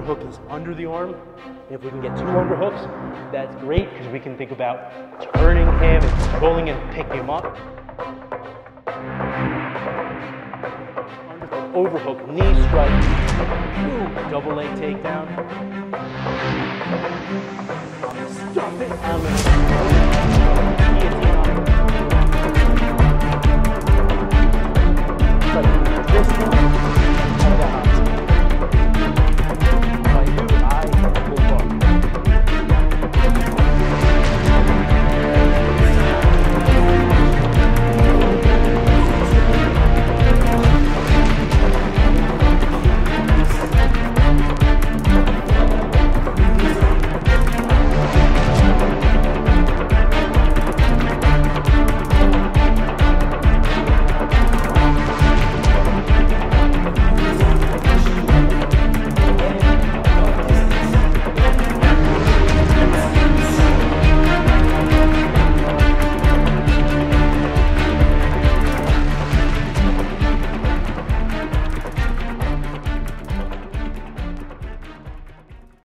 underhook is under the arm. And if we can get two underhooks, that's great, because we can think about turning him and controlling and picking him up. Underhook, overhook, knee strike, boom, double leg takedown. Stop it.